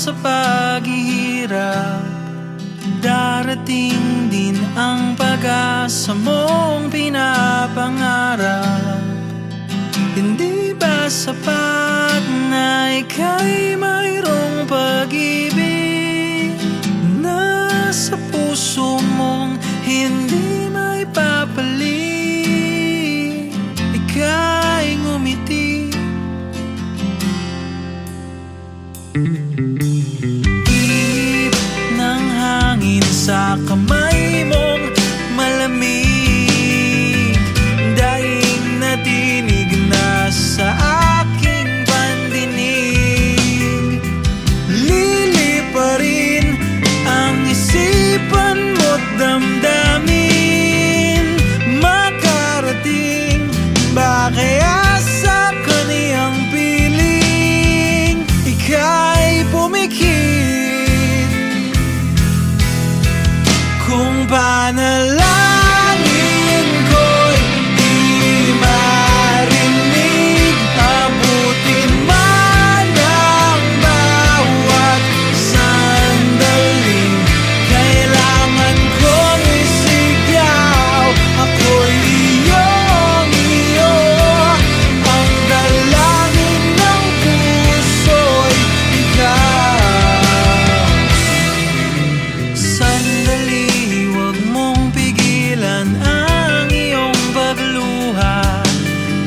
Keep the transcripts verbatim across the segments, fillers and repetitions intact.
sa paghihirap, darating din ang pag-asa mong pinapangarap. Hindi ba sapat na ika'y mayroong pag-ibig na sa puso mong hindi maipapalit? Ika'y ngumiti, ihip ng hangin sa kamay mong malamig, daing natinig na sa aking pandinig. Liliparin ang isipan mo't damdamin, makarating ba kaya sa kaniyang piling? Ika'y pumikit kung panalangin ko'y di marinig, abutin man ang bawat sandaling. Kailangan kong isigaw, ako'y iyong iyo. Ang dalangin ng puso'y ikaw. Sandali, huwag mong pigilan ang iyong pagluha.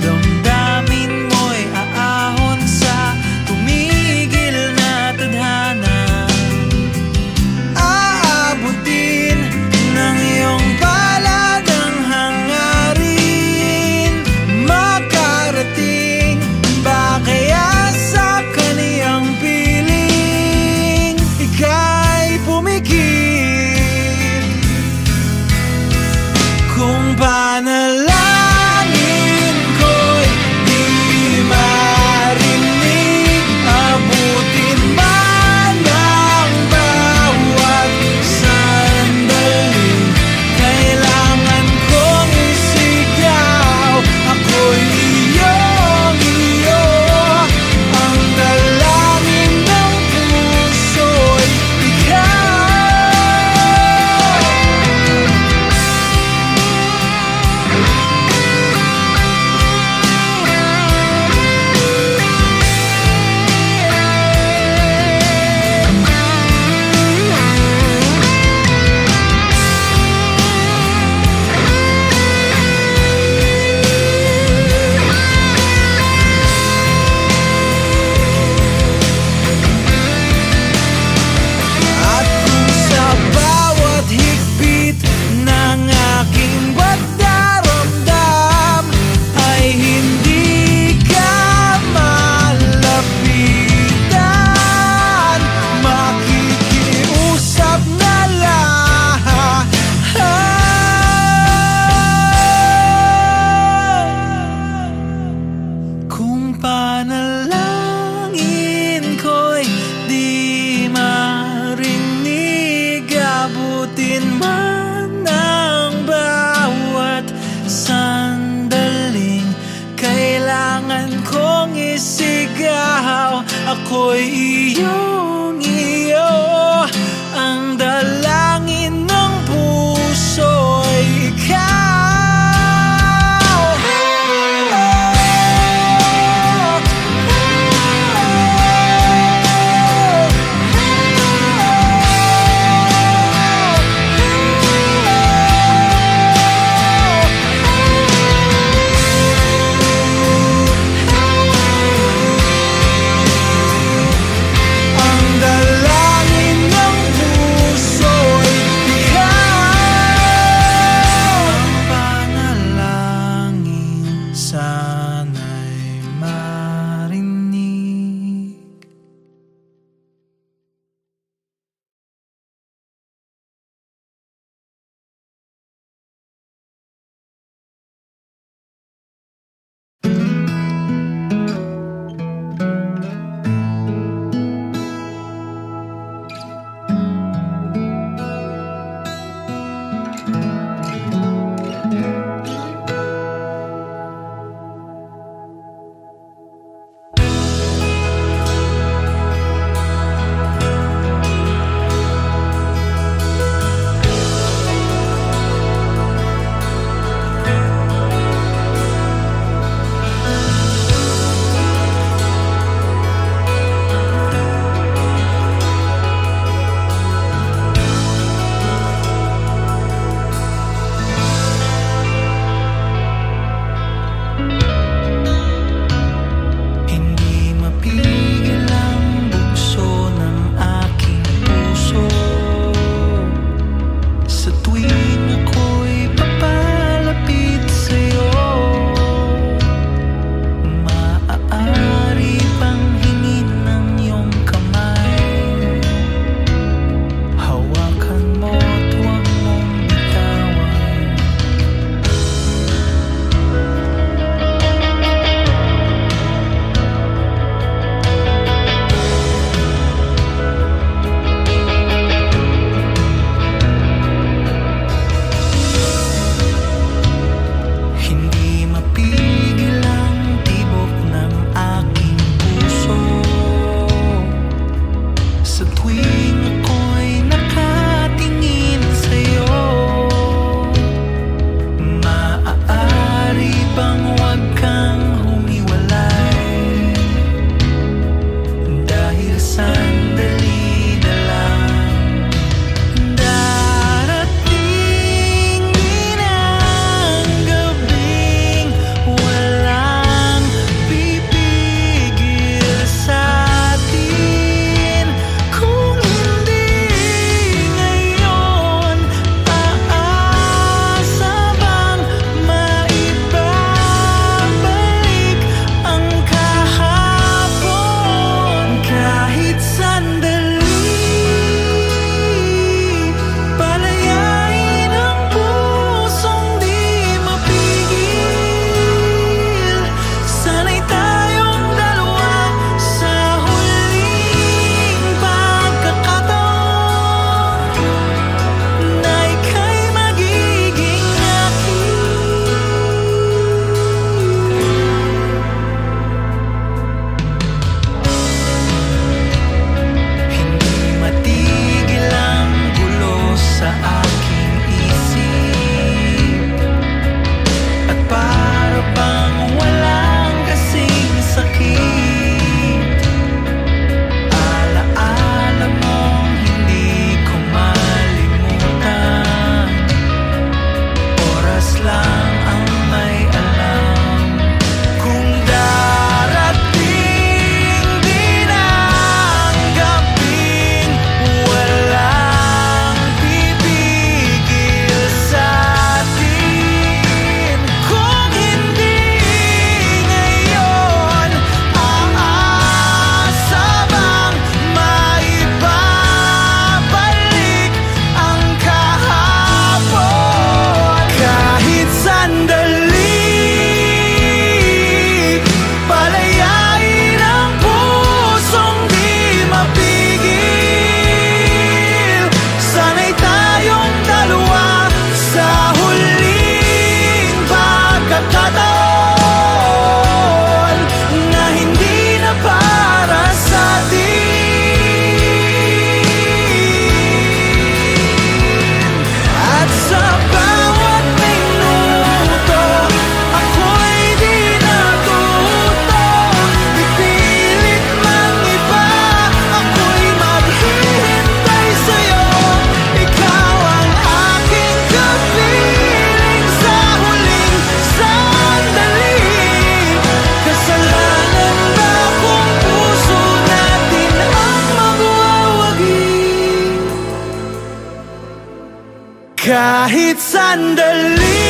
Damdamin mo'y aahon sa tumigil na tadhana. Aabutin ng iyong palad ang hangarin, makarating ba kaya sa kaniyang piling? Ika'y pumikit kung panalangin ko'y di marinig, abutin man ang bawat sandaling. Kailangan kong isigaw, ako'y iyong iyo. Ang dalangin ng puso'y ikaw. At kung sa bawat higpit ng aking pagdaramdam ay hindi ka malapitan, makikiusap na lahat kung panalangin ko'y di marinig, abutin man ang bawat sandaling. Kailangan kong isigaw, ako'y iyong iyo. Ang dalangin ng puso'y ikaw. Ang Kahit sandali,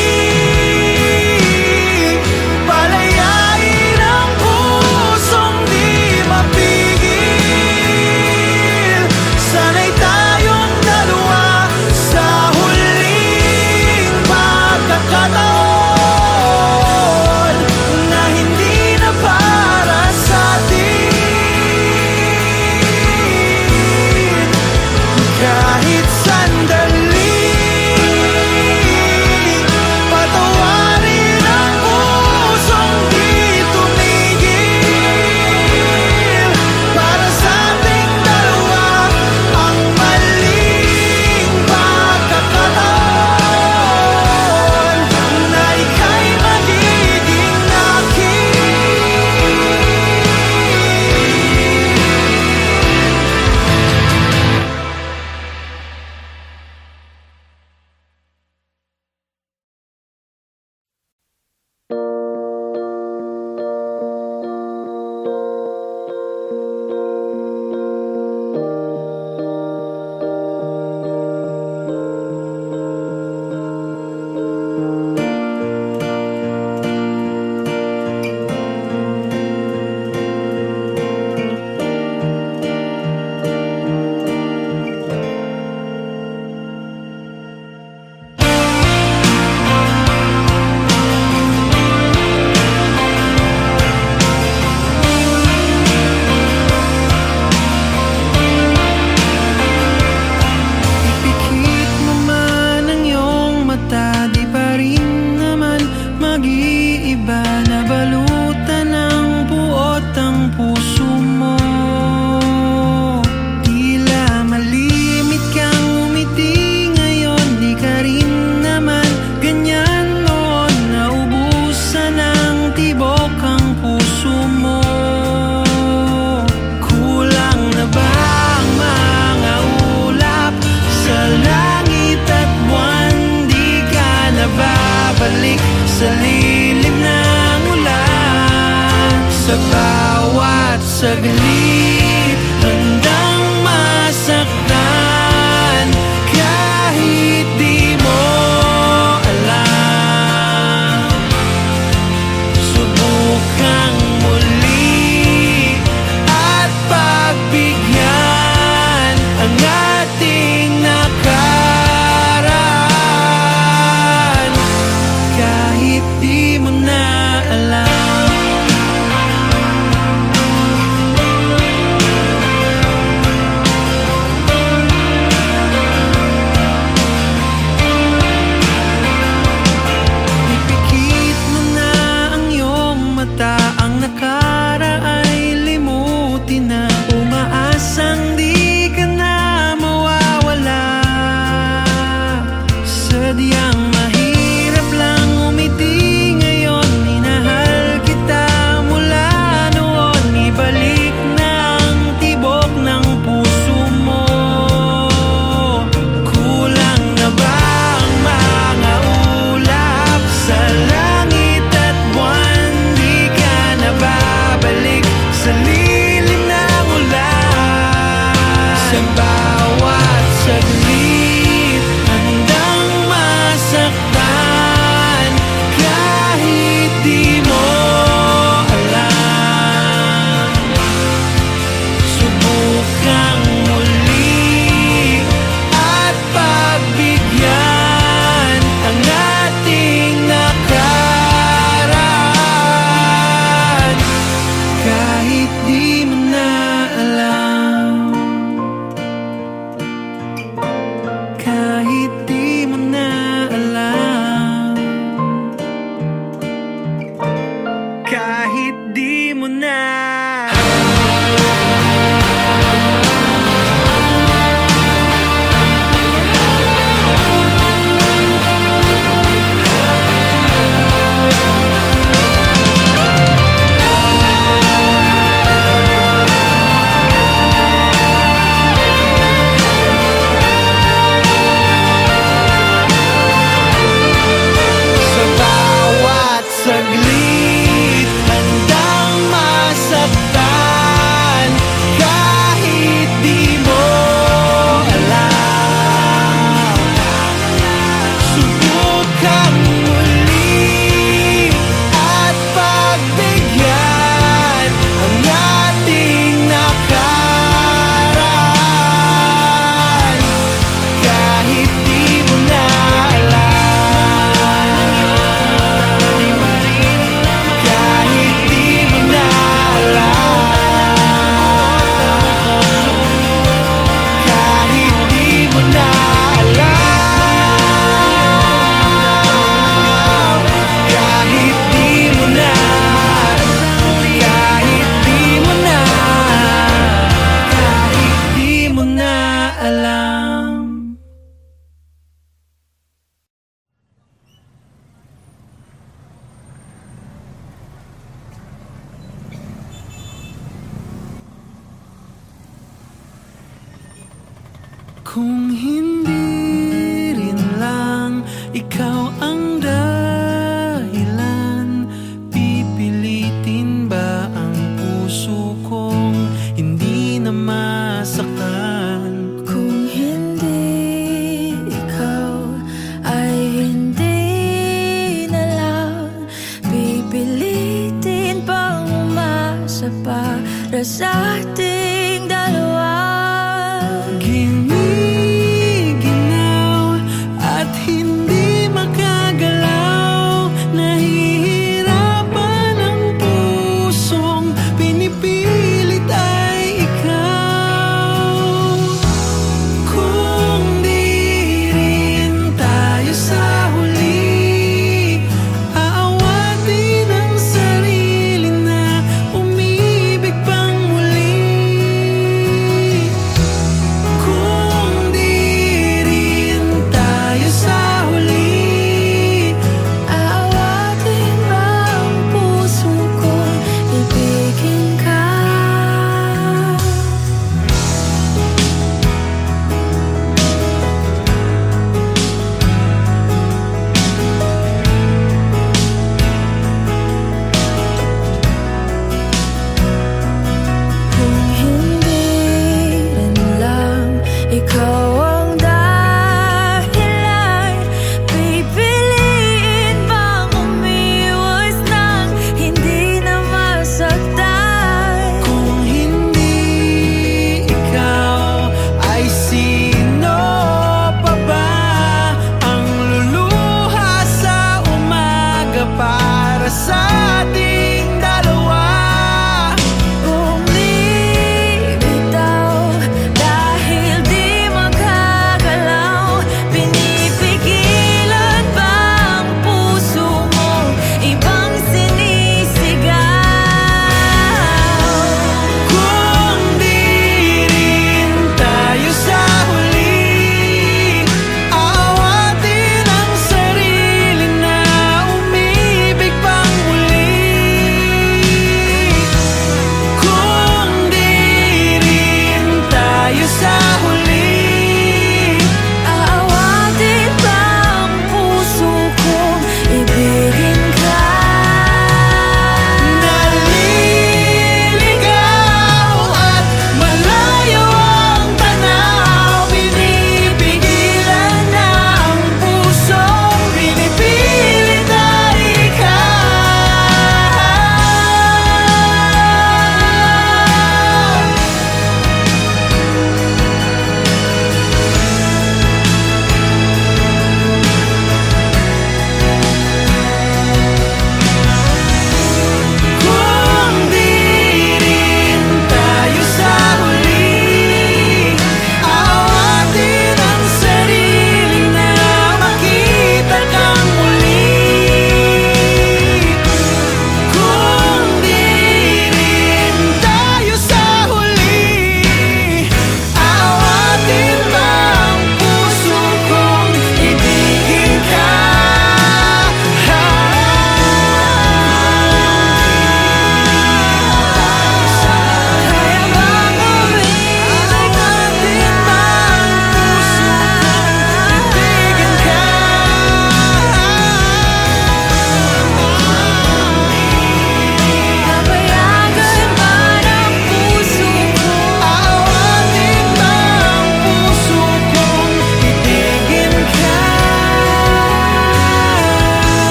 Kung hindi rin lang ikaw ang dahilan, pipilitin ba ang puso kong hindi na masaktan? Kung hindi ikaw ay hindi na lang, pipilitin bang umasa para sa ating dalawa? Cool.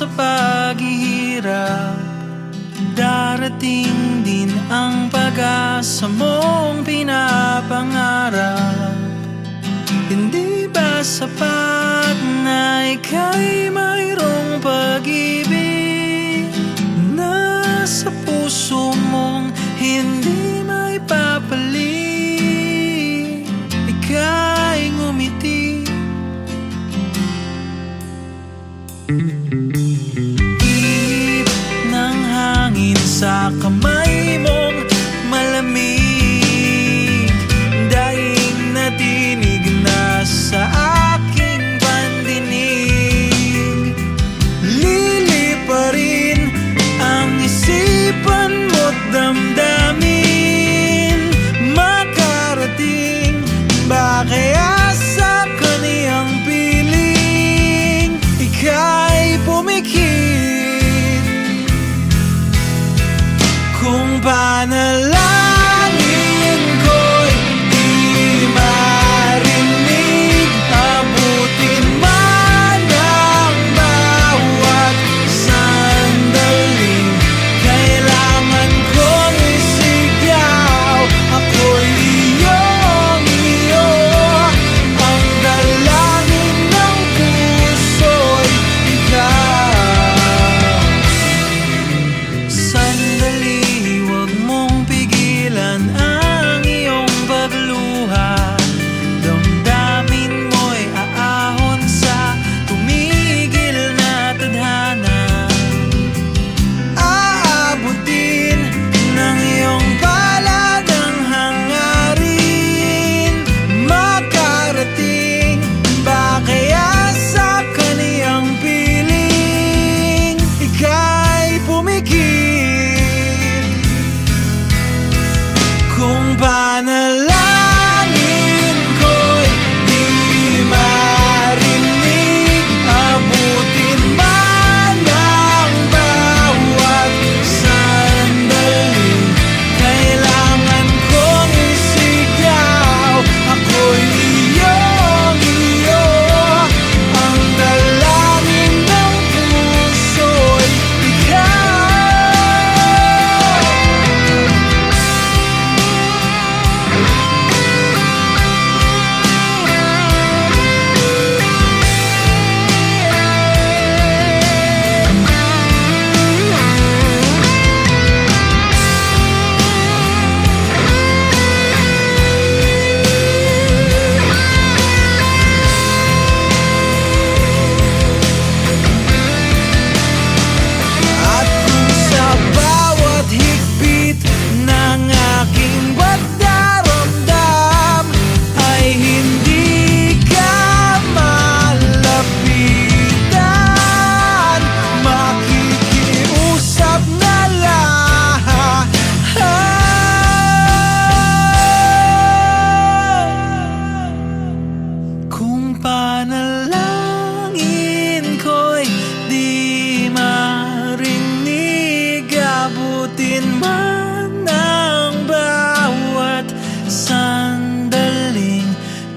sa paghihirap, darating din ang pag-asa mong pinapangarap. Hindi ba sapat na ika'y mayroong pag-ibig na sa puso mong hindi may papalit? Ika'y ngumiti, ihip ng hangin sa kamay mong malamig, daing natinig na sa aking pandinig. Liliparin ang isipan mo't damdamin, makarating ba kaya sa kaniyang piling? Ika'y pumikit kung panalangin ko'y di marinig. Abutin man ang bawat sandaling, kailangan kong isigaw, ako'y iyong iyo. Ang dalangin ng puso'y ikaw. Sandali, huwag mong pigilan ang iyong pagluha. Damdamin mo'y aahon sa tumigil na tadhana. Aabutin ng iyong palad ang hangarin, makarating ba kaya sa kaniyang piling? Ika'y pumikit kung panalangin ko'y di marinig. Abutin man ang bawat sandaling, kailangan kong isigaw, ako'y iyong iyo. Ang dalangin ng puso'y ikaw. At kung sa bawat higpit ng aking pagdaramdam ay hindi ka malapitan, makikiusap na lahat. Kung panalangin ko'y di marinig, abutin man ang bawat sandaling,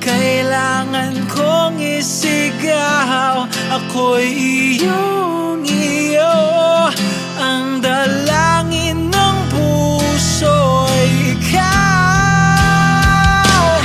kailangan kong isigaw, ako'y iyong iyo. Ang dalangin ng puso'y ikaw. Ang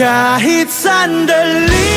kahit sandali.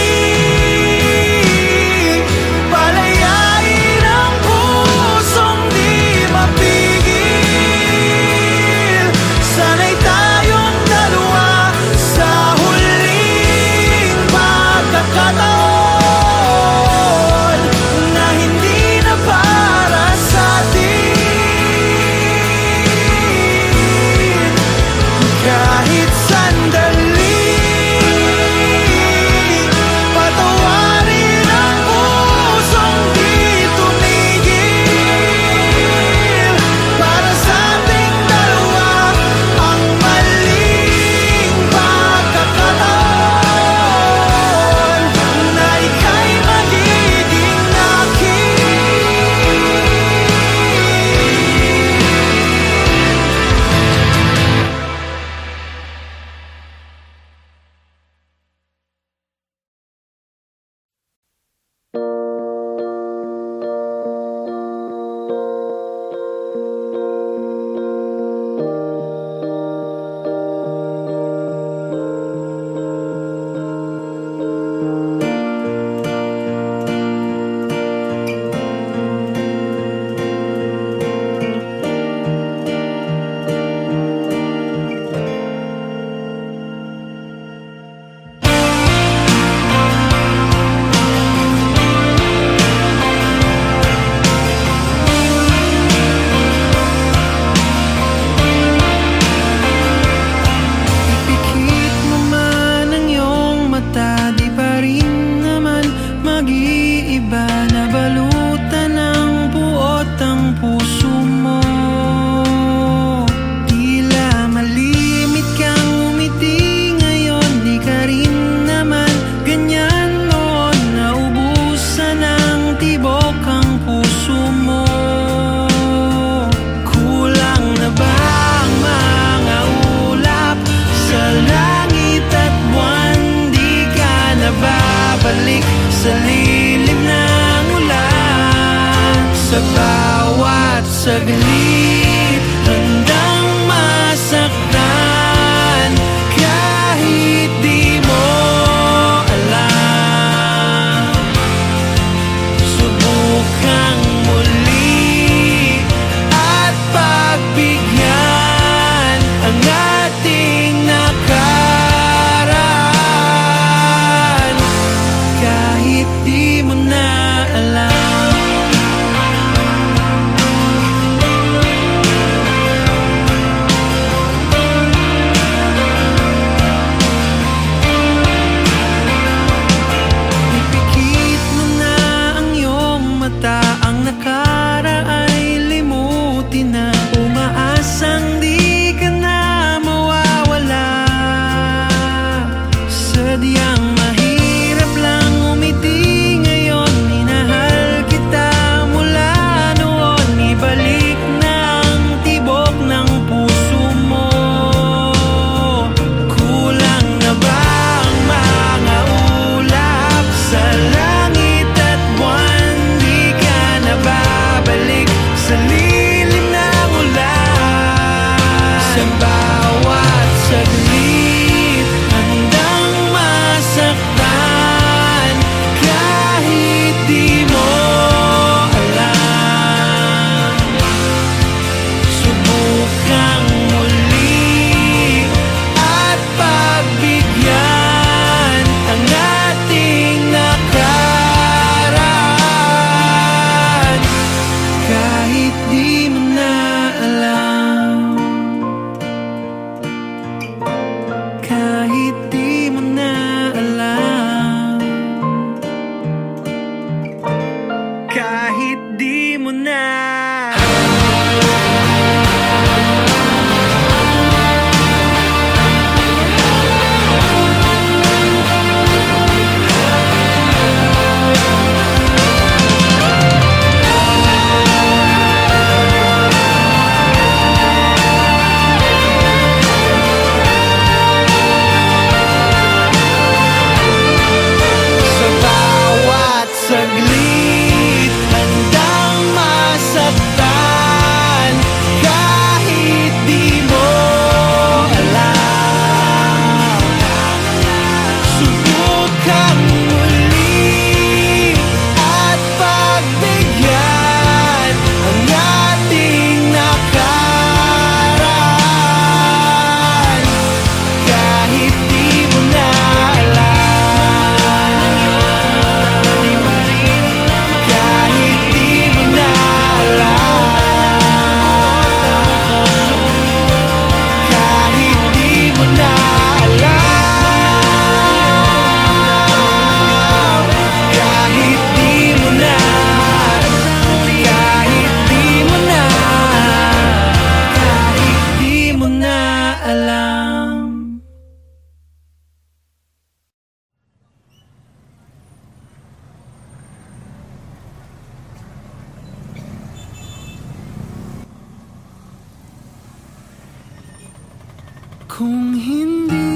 Kung hindi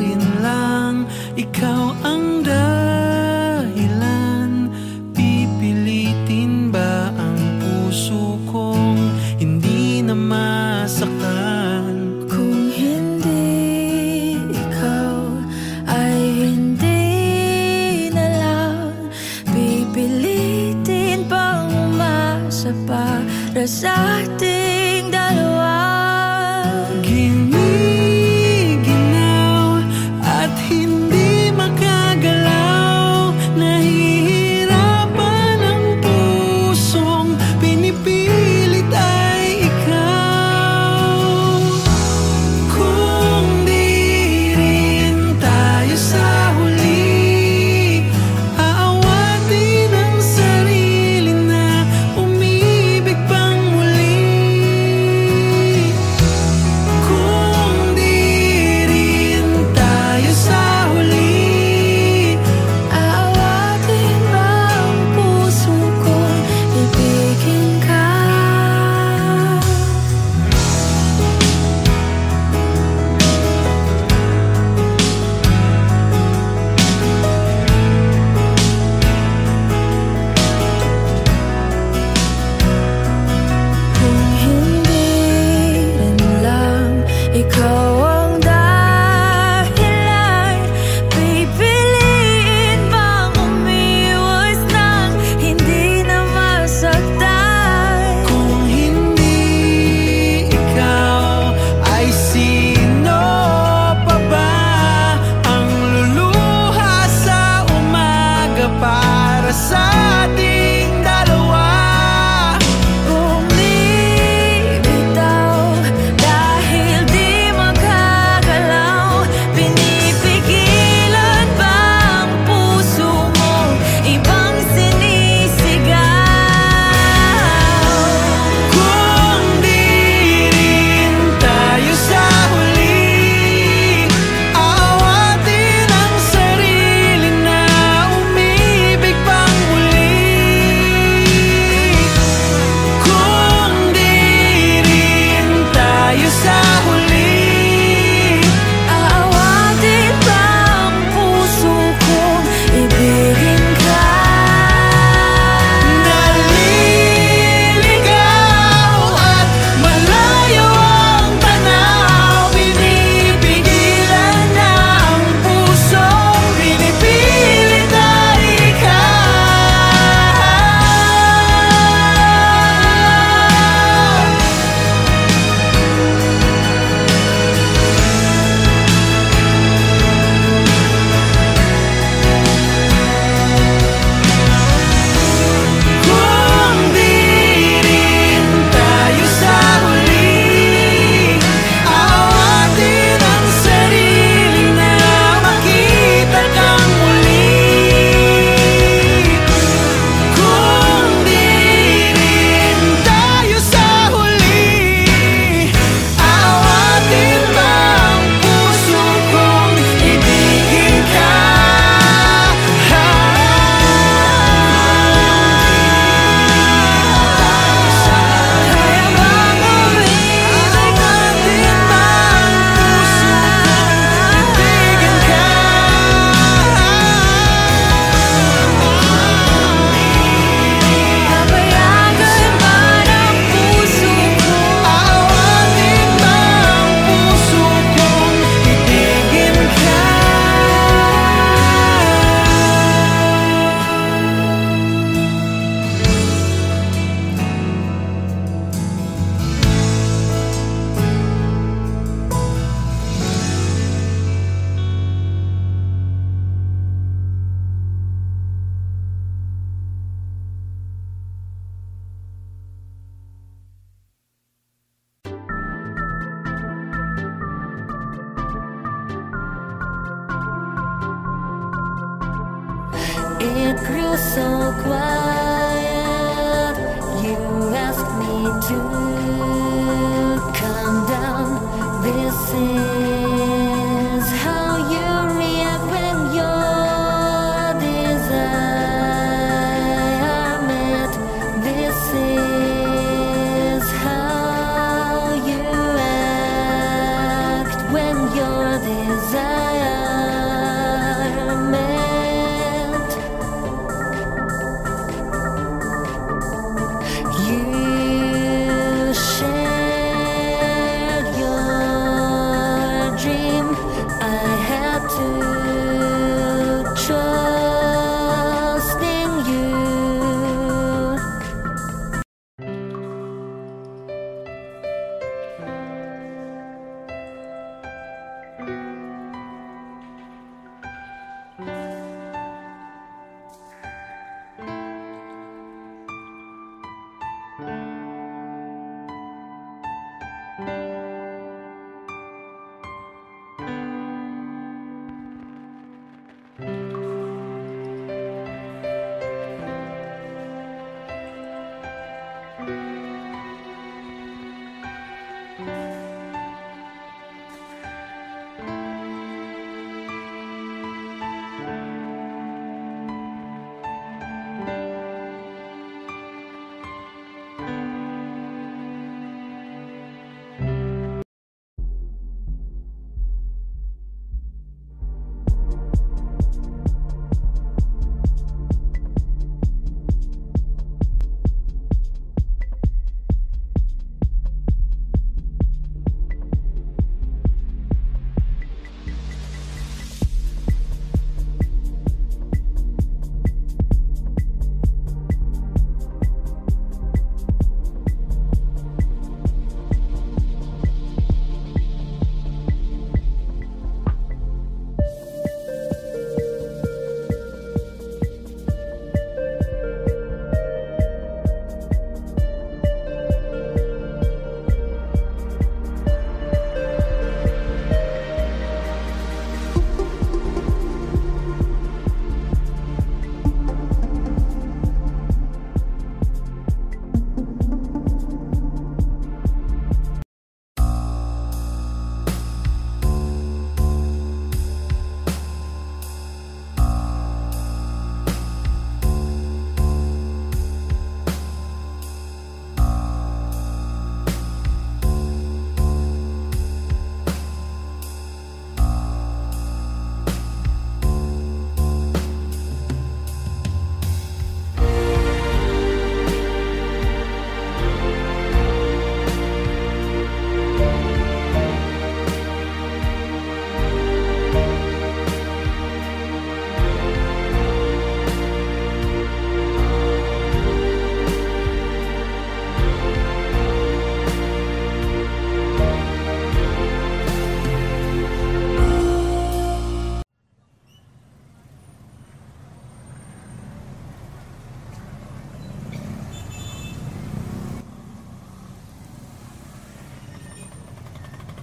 rin lang ikaw ang dahilan, pipilitin ba ang puso kong hindi na masaktan? Kung hindi ikaw ay hindi na lang, pipilitin bang umasa para sa ating dalawa? It grew so quiet. You asked me to calm down. This is how you react when your desire met. This is how you act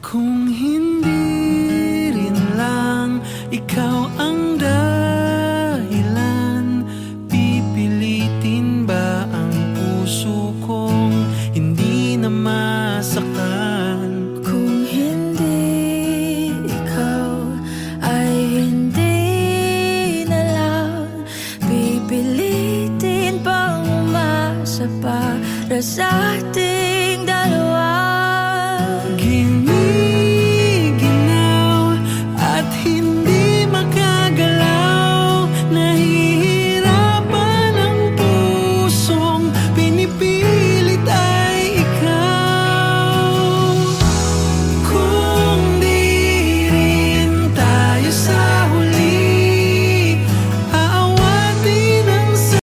Kung hindi rin lang ikaw